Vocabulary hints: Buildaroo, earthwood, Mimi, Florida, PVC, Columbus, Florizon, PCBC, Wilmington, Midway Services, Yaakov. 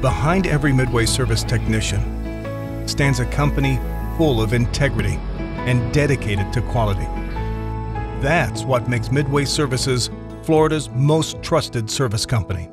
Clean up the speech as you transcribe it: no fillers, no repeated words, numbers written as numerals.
Behind every Midway Service technician stands a company full of integrity and dedicated to quality. That's what makes Midway Services Florida's most trusted service company.